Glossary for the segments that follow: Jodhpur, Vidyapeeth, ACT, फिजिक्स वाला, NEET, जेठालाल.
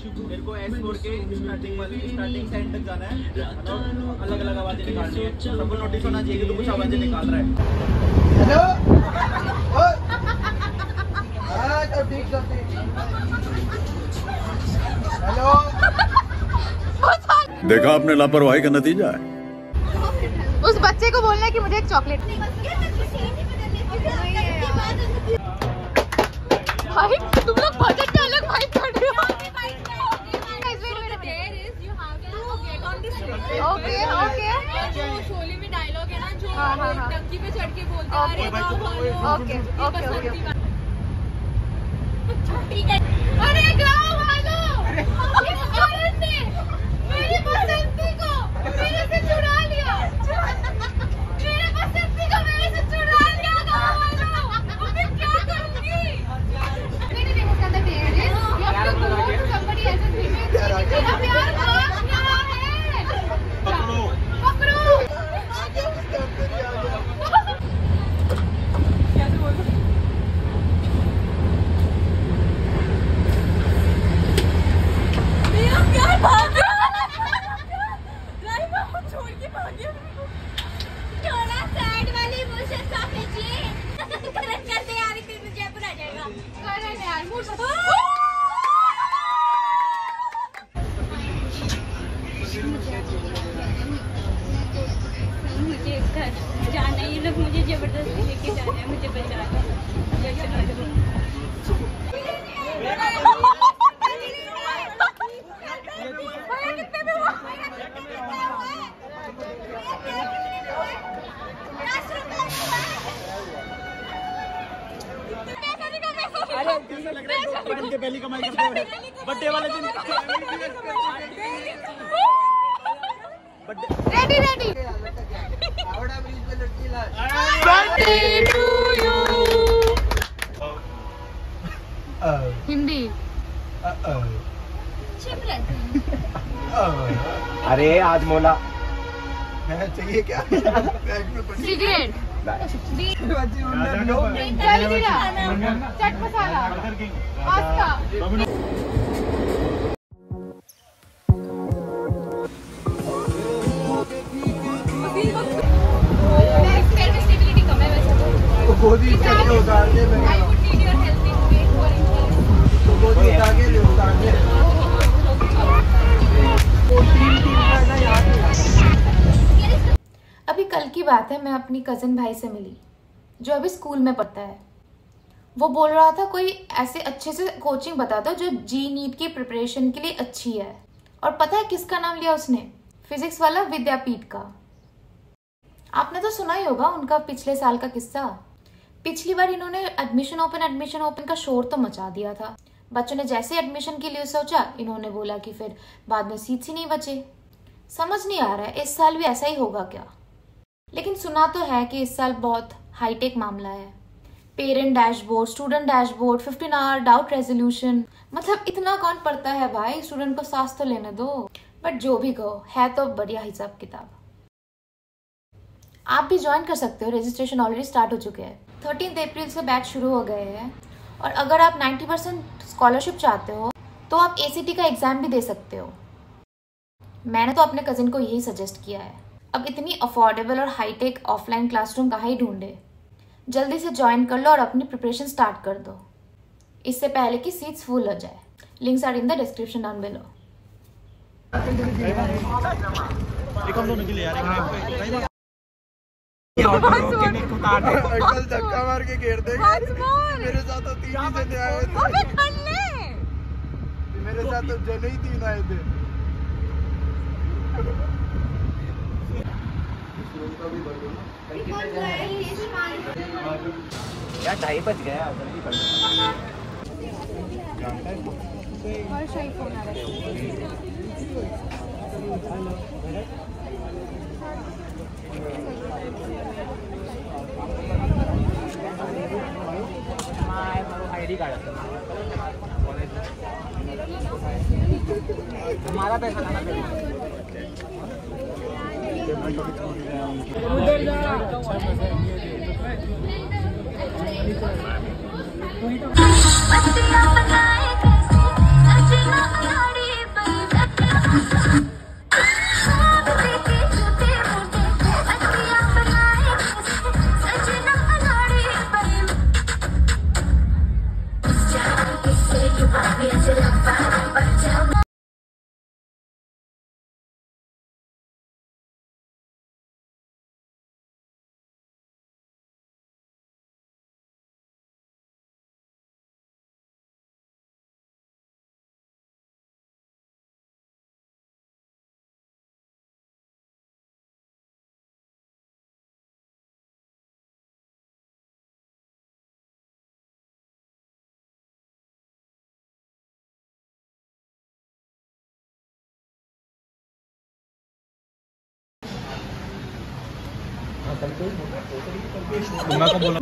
मेरे को एस मोड़ के स्टार्टिंग साइड तक जाना है, मतलब अलग अलग आवाजें निकालनी है। सबको नोटिस होना चाहिए कि तो कुछ आवाजें निकाल रहा है। हेलो हां तो ठीक है। हेलो देखा आपने लापरवाही का नतीजा है। उस बच्चे को बोलना है कि मुझे एक चॉकलेट भाई, तुम लोग बजट में अलग वाइब कर रहे हो। ओके ओके, शोले में डायलॉग है ना, जो टंकी पे चढ़ के बोलता है। ओके ओके ठीक है। अरे गाँव वालों, इस औरत ने मेरी बसंती को मेरे से चुरा लिया। मेरे बसंती को मेरे से चुरा लिया गाँव वालों, अब मैं क्या करूँगी? मेरे देखो कहते हैं ये आपका गोल कंपनी ऐसे धीमे मेरा प्यार भाग रहा है। पकड़ो पकड़ो आगे उसके अंदर ही आ गया। कैसे बोलो हिंदी। अरे आज मोला चाहिए क्या? सिगरेट, चट मसाला, पास्ता। अभी कल की बात है, मैं अपनी कज़न भाई से मिली जो अभी स्कूल में पढ़ता है। वो बोल रहा था कोई ऐसे अच्छे से कोचिंग बता दो जो जी नीट की प्रिपरेशन के लिए अच्छी है। और पता है किसका नाम लिया उसने? फिजिक्स वाला विद्यापीठ का। आपने तो सुना ही होगा उनका पिछले साल का किस्सा। पिछली बार इन्होंने एडमिशन ओपन का शोर तो मचा दिया था। बच्चों ने जैसे एडमिशन के लिए सोचा, इन्होंने बोला कि फिर बाद में सीट ही नहीं बचे। समझ नहीं आ रहा है इस साल भी ऐसा ही होगा क्या? लेकिन सुना तो है कि इस साल बहुत हाईटेक मामला है। Parent dashboard, student dashboard, 15 hour doubt resolution. मतलब इतना कौन पढ़ता है भाई? स्टूडेंट को सांस तो लेने दो। बट जो भी कहो, है तो बढ़िया हिसाब किताब। आप भी ज्वाइन कर सकते हो, रजिस्ट्रेशन ऑलरेडी स्टार्ट हो चुके हैं। 13 अप्रैल से बैच शुरू हो गए हैं। और अगर आप 90% स्कॉलरशिप चाहते हो तो आप ACT का एग्ज़ाम भी दे सकते हो। मैंने तो अपने कज़न को यही सजेस्ट किया है। अब इतनी अफोर्डेबल और हाईटेक ऑफलाइन क्लासरूम कहाँ ही ढूंढे। जल्दी से ज्वाइन कर लो और अपनी प्रिपरेशन स्टार्ट कर दो, इससे पहले कि सीट्स फुल हो जाए। Links are in the description down below. धक्का मार के घेर दे मेरे साथ तो तीन ही जने आए थे। मेरे साथ तो जने ही तीन आए थे। यार 2:30 बज गया, जल्दी कर। और शाही फोन आ रहा है। हमारा पैसा ना उधर जा। you love me until I'm found, but tell me. को बोला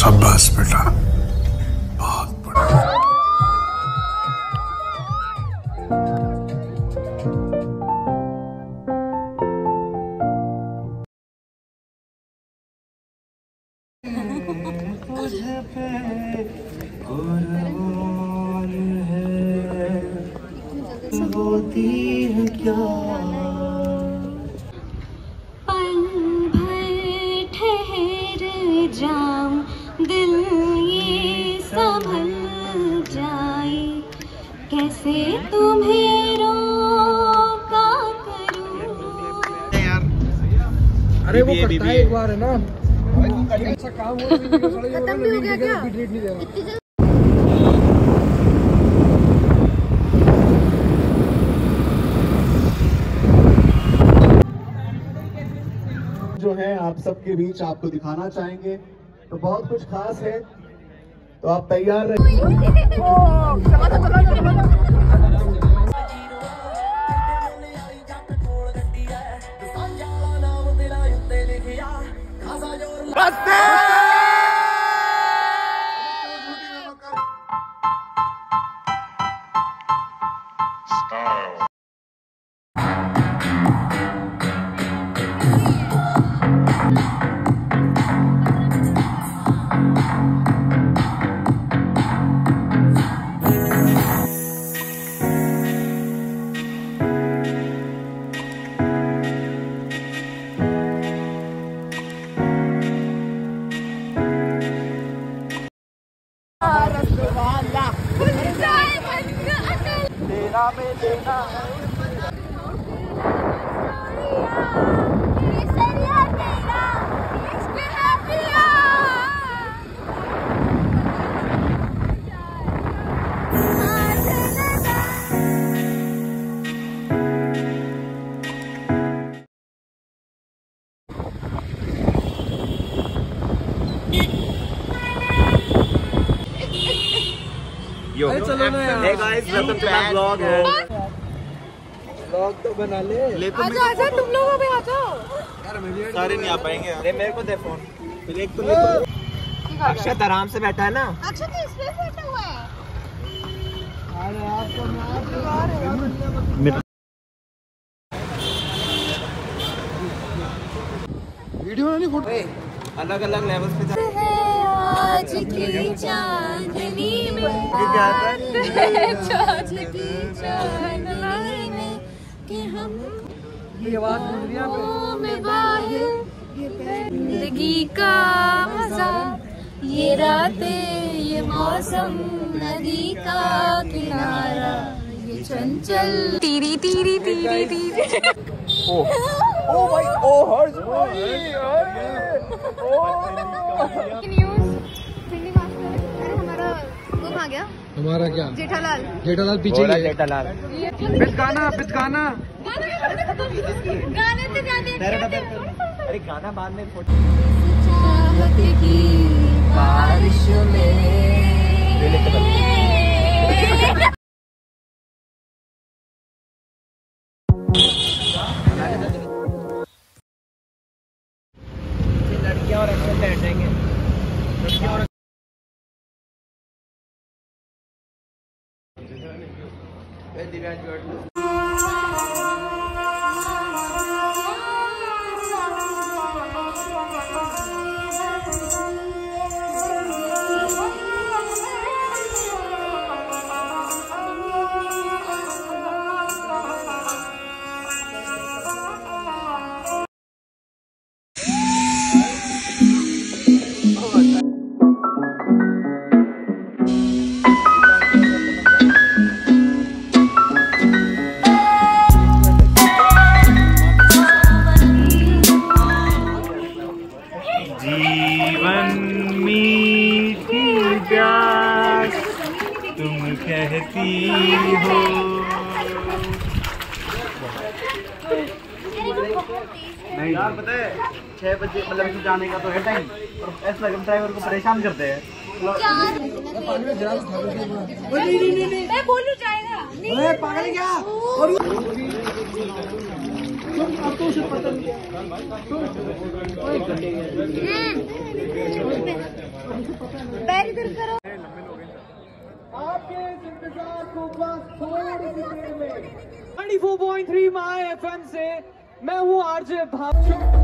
शाबाश बेटा, बहुत बढ़िया। होती है क्या दिल ये संभल जाए, कैसे तुम्हें रोका करूं यार। अरे वो करता है एक बार है ना, अच्छा काम हो गया क्या? इतनी जो है आप सबके बीच आपको दिखाना चाहेंगे, तो बहुत कुछ खास है, तो आप तैयार रहिए। देना Hey guys, welcome to my vlog है। vlog तो बना ले। आजा आजा तुम लोग भी आ जाओ। यार सारे नहीं आ पाएंगे। ले मेरे को दे फोन। अक्षत आराम से बैठा है ना? अक्षत इसमें बैठा हुआ है। अरे आपको मार वीडियो नहीं फोटो। अलग अलग लेवल्स पे जा आज की चांदनी में आज की चांदनी में कि हम ये आवाज दुनिया में बाहर जिंदगी का मजा, ये रातें ये मौसम नदी का किनारा ये चंचल तीरी तीरी तीरी तीरी। ओ ओ भाई ओ हर्ष भाई ओ आ गया हमारा क्या जेठालाल, जेठालाल पीछे है। जेठालाल पिचकाना पिचकाना गाने से जाने। अरे गाना बाद में चाहत की बारिश में है। कहती हो नहीं यार, पता है 6 बजे मतलब जाने का तो है टाइम, और ऐसा लगता है ड्राइवर को परेशान करते हैं। मैं बोलूं जाएगा नहीं, पागल क्या? और पैर इधर करो। आपके इस इंतजार को बस थोड़ी सी देर में 94.3 माय एफएम से मैं हूँ आरजे भाव।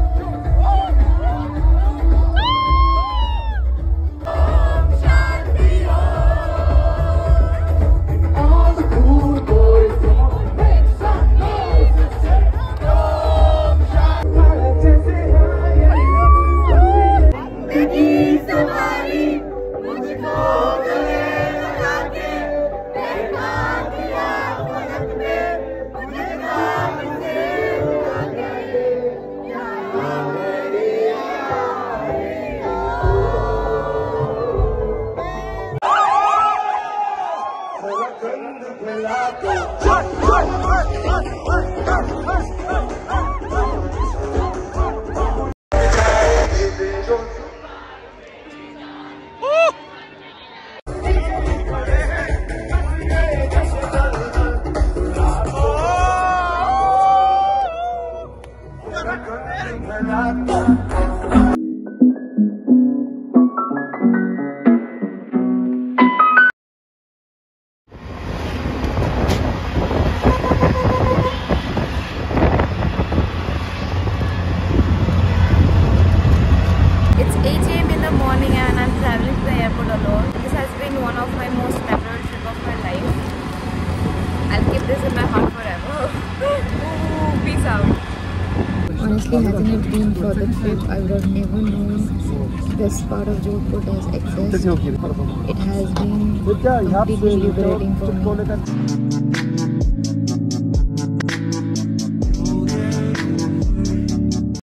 Hadn't it been for the trip, I would have never known this part of Jodhpur does exist. It has been completely liberating for me.